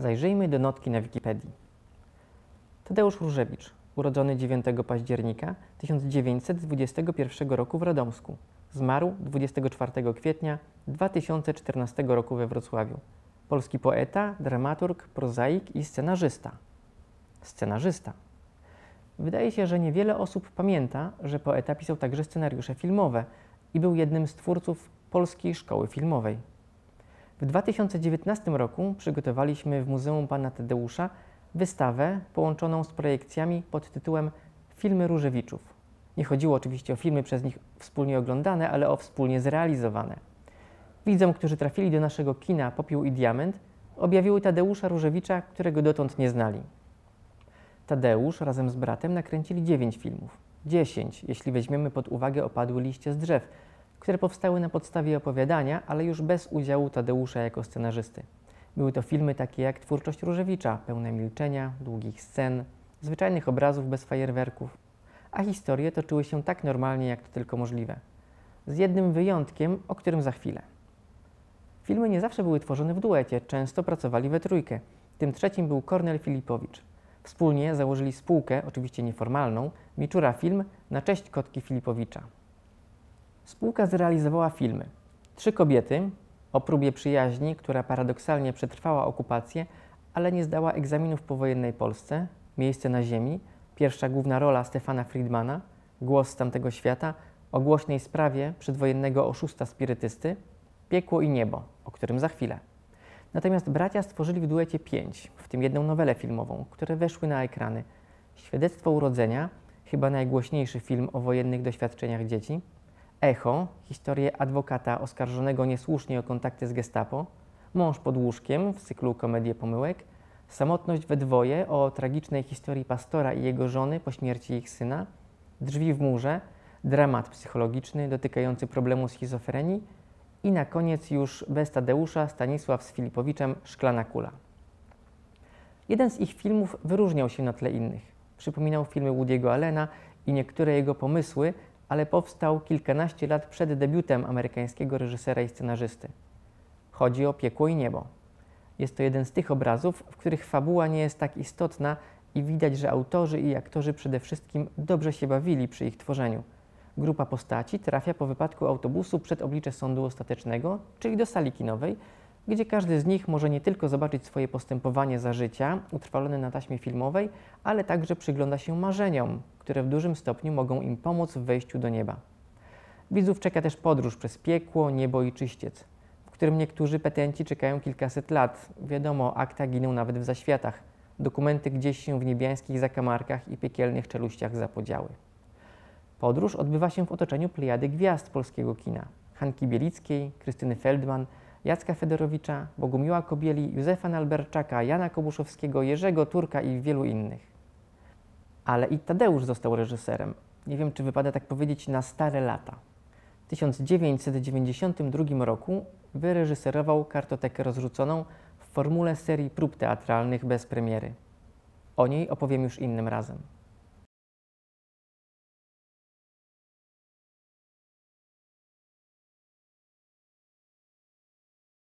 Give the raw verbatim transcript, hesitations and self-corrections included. Zajrzyjmy do notki na Wikipedii. Tadeusz Różewicz, urodzony dziewiątego października tysiąc dziewięćset dwudziestego pierwszego roku w Radomsku. Zmarł dwudziestego czwartego kwietnia dwa tysiące czternastego roku we Wrocławiu. Polski poeta, dramaturg, prozaik i scenarzysta. Scenarzysta. Wydaje się, że niewiele osób pamięta, że poeta pisał także scenariusze filmowe i był jednym z twórców Polskiej Szkoły Filmowej. W dwa tysiące dziewiętnastym roku przygotowaliśmy w Muzeum Pana Tadeusza wystawę połączoną z projekcjami pod tytułem Filmy Różewiczów. Nie chodziło oczywiście o filmy przez nich wspólnie oglądane, ale o wspólnie zrealizowane. Widzom, którzy trafili do naszego kina Popiół i Diament, objawiły Tadeusza Różewicza, którego dotąd nie znali. Tadeusz razem z bratem nakręcili dziewięć filmów. dziesięć, jeśli weźmiemy pod uwagę Opadły liście z drzew, które powstały na podstawie opowiadania, ale już bez udziału Tadeusza jako scenarzysty. Były to filmy takie jak Twórczość Różewicza, pełne milczenia, długich scen, zwyczajnych obrazów bez fajerwerków, a historie toczyły się tak normalnie, jak to tylko możliwe. Z jednym wyjątkiem, o którym za chwilę. Filmy nie zawsze były tworzone w duecie, często pracowali we trójkę. Tym trzecim był Kornel Filipowicz. Wspólnie założyli spółkę, oczywiście nieformalną, Miczura Film na cześć kotki Filipowicza. Spółka zrealizowała filmy Trzy kobiety, o próbie przyjaźni, która paradoksalnie przetrwała okupację, ale nie zdała egzaminów w powojennej Polsce, Miejsce na ziemi, pierwsza główna rola Stefana Friedmana, Głos z tamtego świata, o głośnej sprawie przedwojennego oszusta spirytysty, Piekło i niebo, o którym za chwilę. Natomiast bracia stworzyli w duecie pięć, w tym jedną nowelę filmową, które weszły na ekrany. Świadectwo urodzenia, chyba najgłośniejszy film o wojennych doświadczeniach dzieci, Echo, historię adwokata oskarżonego niesłusznie o kontakty z gestapo, Mąż pod łóżkiem w cyklu Komedie Pomyłek, Samotność we dwoje o tragicznej historii pastora i jego żony po śmierci ich syna, Drzwi w murze, dramat psychologiczny dotykający problemu schizofrenii i na koniec już bez Tadeusza Stanisław z Filipowiczem Szklana kula. Jeden z ich filmów wyróżniał się na tle innych. Przypominał filmy Woody'ego Allena i niektóre jego pomysły, ale powstał kilkanaście lat przed debiutem amerykańskiego reżysera i scenarzysty. Chodzi o Piekło i niebo. Jest to jeden z tych obrazów, w których fabuła nie jest tak istotna i widać, że autorzy i aktorzy przede wszystkim dobrze się bawili przy ich tworzeniu. Grupa postaci trafia po wypadku autobusu przed oblicze sądu ostatecznego, czyli do sali kinowej, gdzie każdy z nich może nie tylko zobaczyć swoje postępowanie za życia, utrwalone na taśmie filmowej, ale także przygląda się marzeniom, które w dużym stopniu mogą im pomóc w wejściu do nieba. Widzów czeka też podróż przez piekło, niebo i czyściec, w którym niektórzy petenci czekają kilkaset lat. Wiadomo, akta giną nawet w zaświatach. Dokumenty gdzieś się w niebiańskich zakamarkach i piekielnych czeluściach zapodziały. Podróż odbywa się w otoczeniu plejady gwiazd polskiego kina. Hanki Bielickiej, Krystyny Feldman, Jacka Fedorowicza, Bogumiła Kobieli, Józefa Nalberczaka, Jana Kobuszowskiego, Jerzego Turka i wielu innych. Ale i Tadeusz został reżyserem. Nie wiem, czy wypada tak powiedzieć, na stare lata. W tysiąc dziewięćset dziewięćdziesiątym drugim roku wyreżyserował Kartotekę rozrzuconą w formule serii prób teatralnych bez premiery. O niej opowiem już innym razem.